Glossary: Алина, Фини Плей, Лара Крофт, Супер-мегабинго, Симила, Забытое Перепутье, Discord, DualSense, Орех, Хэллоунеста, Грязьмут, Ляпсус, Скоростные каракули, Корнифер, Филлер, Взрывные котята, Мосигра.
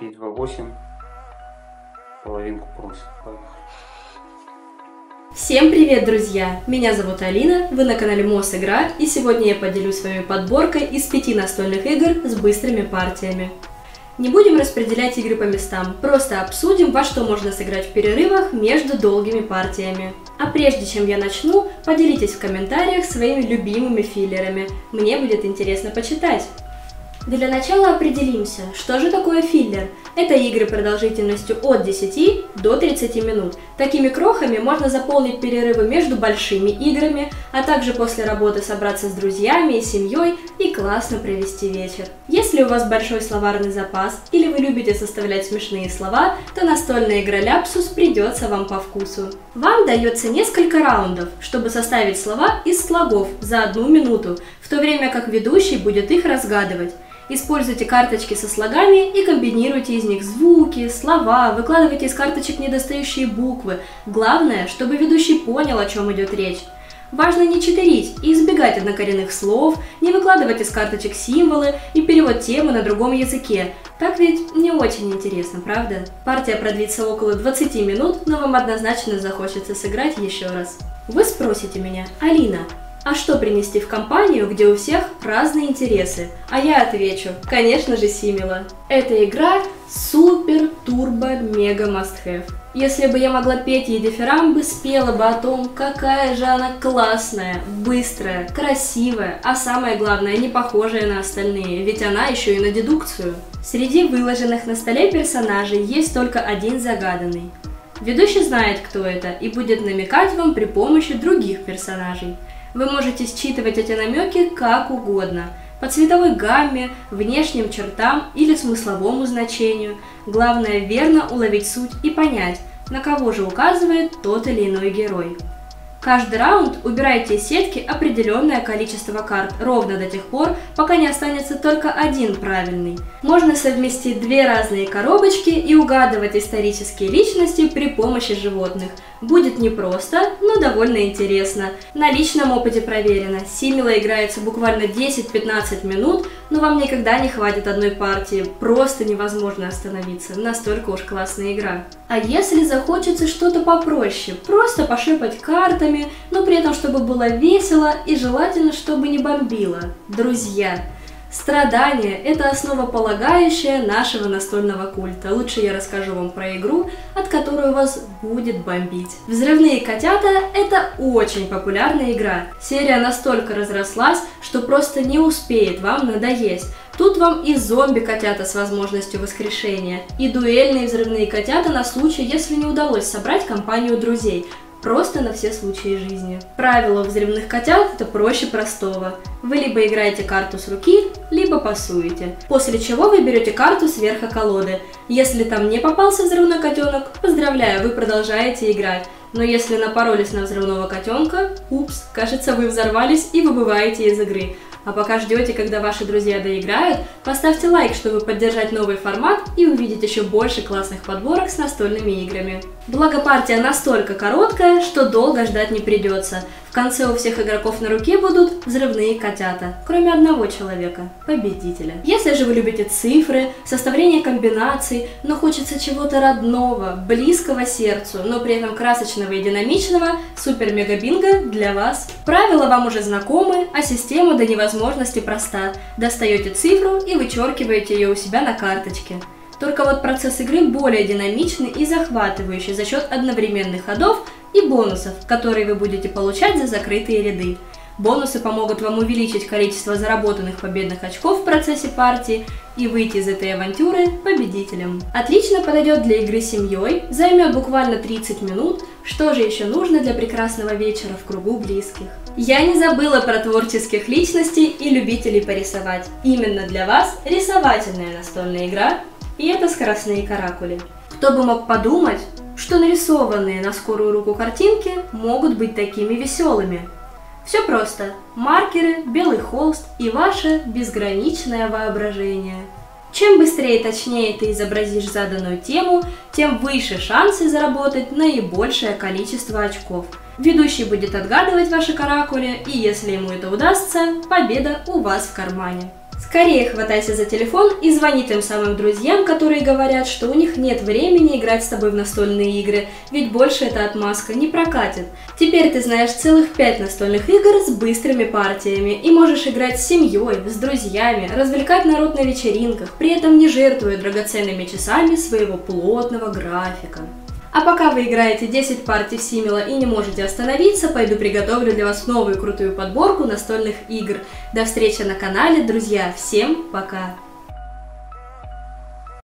3, 2, 8. Половинку просто. Всем привет, друзья! Меня зовут Алина, вы на канале Мосигра, и сегодня я поделюсь с вами подборкой из 5 настольных игр с быстрыми партиями. Не будем распределять игры по местам, просто обсудим, во что можно сыграть в перерывах между долгими партиями. А прежде чем я начну, поделитесь в комментариях своими любимыми филлерами, мне будет интересно почитать. Для начала определимся, что же такое филлер. Это игры продолжительностью от 10 до 30 минут. Такими крохами можно заполнить перерывы между большими играми, а также после работы собраться с друзьями и семьей и классно провести вечер. Если у вас большой словарный запас или вы любите составлять смешные слова, то настольная игра «Ляпсус» придется вам по вкусу. Вам дается несколько раундов, чтобы составить слова из слогов за 1 минуту, в то время как ведущий будет их разгадывать. Используйте карточки со слогами и комбинируйте из них звуки, слова, выкладывайте из карточек недостающие буквы. Главное, чтобы ведущий понял, о чем идет речь. Важно не читерить и избегать однокоренных слов, не выкладывать из карточек символы и перевод темы на другом языке. Так ведь не очень интересно, правда? Партия продлится около 20 минут, но вам однозначно захочется сыграть еще раз. Вы спросите меня: Алина, а что принести в компанию, где у всех разные интересы? А я отвечу, конечно же, Симила. Эта игра супер-турбо-мега-мастхэв. Если бы я могла петь ей дифирамбы, спела бы о том, какая же она классная, быстрая, красивая, а самое главное, не похожая на остальные, ведь она еще и на дедукцию. Среди выложенных на столе персонажей есть только один загаданный. Ведущий знает, кто это, и будет намекать вам при помощи других персонажей. Вы можете считывать эти намеки как угодно, по цветовой гамме, внешним чертам или смысловому значению. Главное верно уловить суть и понять, на кого же указывает тот или иной герой. Каждый раунд убирайте из сетки определенное количество карт, ровно до тех пор, пока не останется только один правильный. Можно совместить 2 разные коробочки и угадывать исторические личности при помощи животных. Будет непросто, но довольно интересно. На личном опыте проверено. Симила играется буквально 10-15 минут, но вам никогда не хватит одной партии. Просто невозможно остановиться. Настолько уж классная игра. А если захочется что-то попроще, просто пошипать картами, но при этом чтобы было весело и желательно, чтобы не бомбило. Друзья, страдания – это основополагающее нашего настольного культа. Лучше я расскажу вам про игру, от которой вас будет бомбить. «Взрывные котята» – это очень популярная игра. Серия настолько разрослась, что просто не успеет вам надоесть. Тут вам и зомби-котята с возможностью воскрешения, и дуэльные взрывные котята на случай, если не удалось собрать компанию друзей. Просто на все случаи жизни. Правило взрывных котят – это проще простого. Вы либо играете карту с руки, либо пасуете. После чего вы берете карту сверху колоды. Если там не попался взрывной котенок, поздравляю, вы продолжаете играть. Но если напоролись на взрывного котенка, упс, кажется, вы взорвались и выбываете из игры. А пока ждете, когда ваши друзья доиграют, поставьте лайк, чтобы поддержать новый формат и увидеть еще больше классных подборок с настольными играми. Благо партия настолько короткая, что долго ждать не придется. В конце у всех игроков на руке будут взрывные котята, кроме одного человека, победителя. Если же вы любите цифры, составление комбинаций, но хочется чего-то родного, близкого сердцу, но при этом красочного и динамичного, супер-мегабинго для вас. Правила вам уже знакомы, а система до невозможности проста. Достаете цифру и вычеркиваете ее у себя на карточке. Только вот процесс игры более динамичный и захватывающий за счет одновременных ходов и бонусов, которые вы будете получать за закрытые ряды. Бонусы помогут вам увеличить количество заработанных победных очков в процессе партии и выйти из этой авантюры победителем. Отлично подойдет для игры с семьей, займет буквально 30 минут. Что же еще нужно для прекрасного вечера в кругу близких? Я не забыла про творческих личностей и любителей порисовать. Именно для вас рисовательная настольная игра. И это «Скоростные каракули». Кто бы мог подумать, что нарисованные на скорую руку картинки могут быть такими веселыми. Все просто. Маркеры, белый холст и ваше безграничное воображение. Чем быстрее и точнее ты изобразишь заданную тему, тем выше шансы заработать наибольшее количество очков. Ведущий будет отгадывать ваши каракули, и если ему это удастся, победа у вас в кармане. Скорее хватайся за телефон и звони тем самым друзьям, которые говорят, что у них нет времени играть с тобой в настольные игры, ведь больше эта отмазка не прокатит. Теперь ты знаешь целых 5 настольных игр с быстрыми партиями и можешь играть с семьей, с друзьями, развлекать народ на вечеринках, при этом не жертвуя драгоценными часами своего плотного графика. А пока вы играете 10 партий в Симила и не можете остановиться, пойду приготовлю для вас новую крутую подборку настольных игр. До встречи на канале, друзья, всем пока!